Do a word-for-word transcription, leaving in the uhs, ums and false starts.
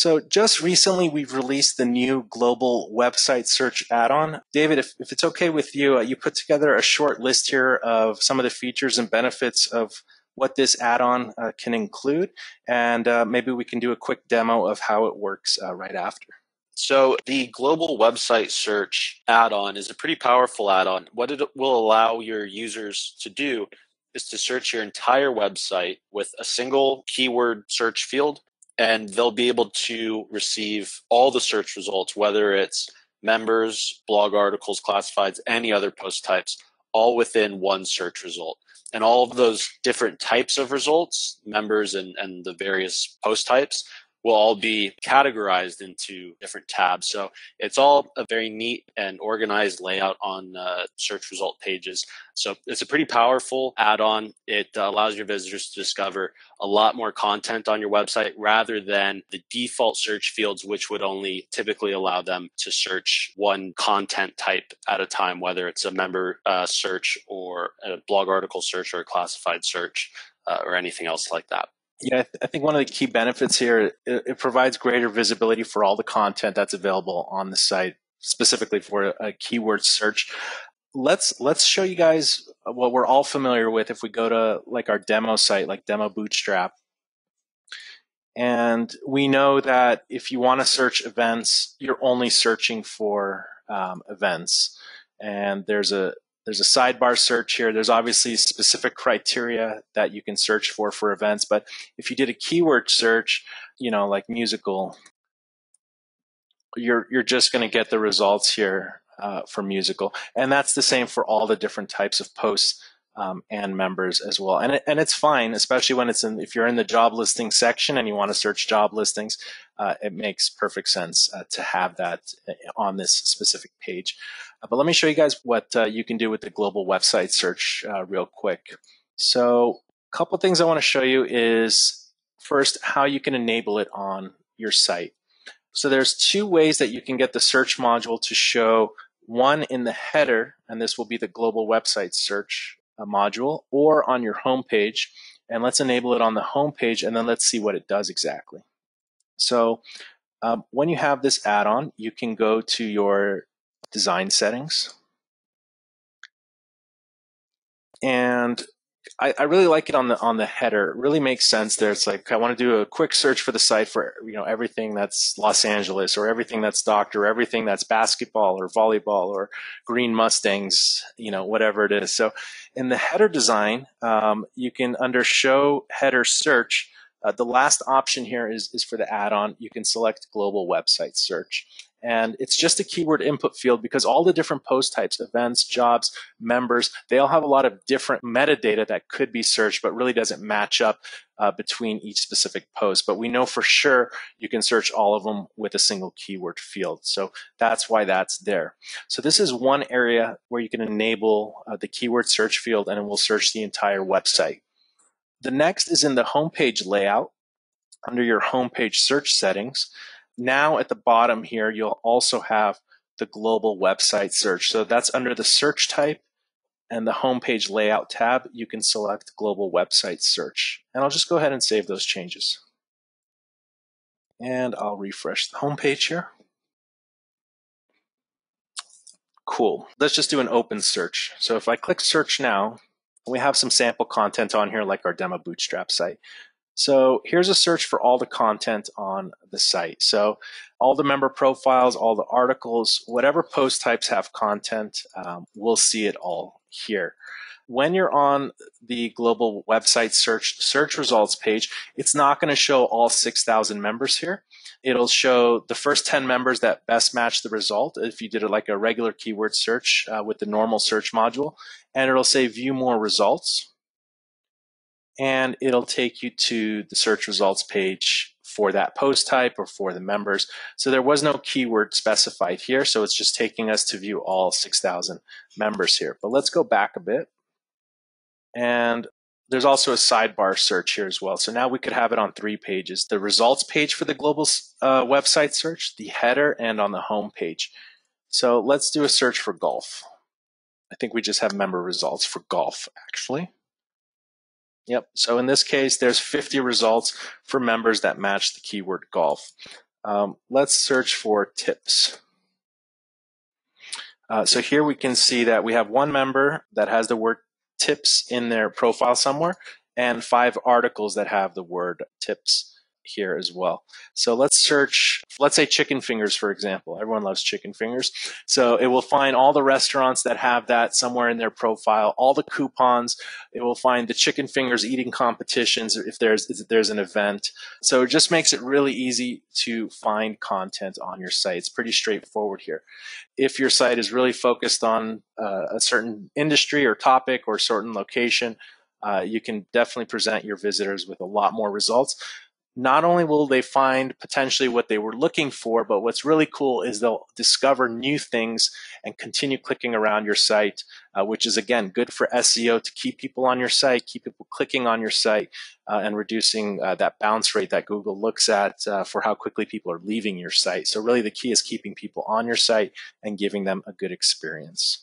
So just recently, we've released the new global website search add-on. David, if, if it's okay with you, uh, you put together a short list here of some of the features and benefits of what this add-on uh, can include, and uh, maybe we can do a quick demo of how it works uh, right after. So the global website search add-on is a pretty powerful add-on. What it will allow your users to do is to search your entire website with a single keyword search field, and they'll be able to receive all the search results, whether it's members, blog articles, classifieds, any other post types, all within one search result. And all of those different types of results, members and, and the various post types, will all be categorized into different tabs. So it's all a very neat and organized layout on uh, search result pages. So it's a pretty powerful add-on. It uh, allows your visitors to discover a lot more content on your website rather than the default search fields, which would only typically allow them to search one content type at a time, whether it's a member uh, search or a blog article search or a classified search uh, or anything else like that. Yeah, I, th I think one of the key benefits here, it, it provides greater visibility for all the content that's available on the site, specifically for a, a keyword search. Let's let's show you guys what we're all familiar with if we go to like our demo site, like Demo Bootstrap. And we know that if you want to search events, you're only searching for um, events. And there's a There's a sidebar search here. There's obviously specific criteria that you can search for for events, but if you did a keyword search, you know, like musical, you're you're just going to get the results here uh, for musical, and that's the same for all the different types of posts um, and members as well. And it, and it's fine, especially when it's in if you're in the job listing section and you want to search job listings, uh, it makes perfect sense uh, to have that on this specific page. But let me show you guys what uh, you can do with the global website search uh, real quick. So a couple things I want to show you is first how you can enable it on your site. So there's two ways that you can get the search module to show, one in the header, and this will be the global website search uh, module, or on your home page. And let's enable it on the home page, and then let's see what it does exactly. So um, when you have this add-on, you can go to your design settings. And I, I really like it on the on the header. It really makes sense there. It's like I want to do a quick search for the site for you know everything that's Los Angeles, or everything that's doctor, or everything that's basketball or volleyball or green Mustangs, you know, whatever it is. So in the header design, um, you can under show header search. Uh, the last option here is is for the add-on. You can select global website search. And it's just a keyword input field because all the different post types, events, jobs, members, they all have a lot of different metadata that could be searched, but really doesn't match up uh, between each specific post. But we know for sure you can search all of them with a single keyword field. So that's why that's there. So this is one area where you can enable uh, the keyword search field, and it will search the entire website. The next is in the homepage layout under your homepage search settings. Now at the bottom here, you'll also have the global website search. So that's under the search type and the homepage layout tab. You can select global website search. And I'll just go ahead and save those changes. And I'll refresh the homepage here. Cool. Let's just do an open search. So if I click search now, we have some sample content on here like our Demo Bootstrap site. So here's a search for all the content on the site. So all the member profiles, all the articles, whatever post types have content, um, we'll see it all here. When you're on the global website search search results page, it's not going to show all six thousand members here. It'll show the first ten members that best match the result if you did it like a regular keyword search uh, with the normal search module. And it'll say view more results. And it'll take you to the search results page for that post type or for the members. So there was no keyword specified here, so it's just taking us to view all six thousand members here. But let's go back a bit. And there's also a sidebar search here as well. So now we could have it on three pages: the results page for the global uh, website search, the header, and on the home page. So let's do a search for golf. I think we just have member results for golf, actually. Yep, so in this case, there's fifty results for members that match the keyword golf. Um, let's search for tips. Uh, so here we can see that we have one member that has the word tips in their profile somewhere, and five articles that have the word tips here as well. So let's search, let's say chicken fingers, for example. Everyone loves chicken fingers. So it will find all the restaurants that have that somewhere in their profile, all the coupons. It will find the chicken fingers eating competitions if there's, if there's an event. So it just makes it really easy to find content on your site. It's pretty straightforward here. If your site is really focused on uh, a certain industry or topic or certain location, uh, you can definitely present your visitors with a lot more results. Not only will they find potentially what they were looking for, but what's really cool is they'll discover new things and continue clicking around your site, uh, which is, again, good for S E O to keep people on your site, keep people clicking on your site, uh, and reducing uh, that bounce rate that Google looks at uh, for how quickly people are leaving your site. So really the key is keeping people on your site and giving them a good experience.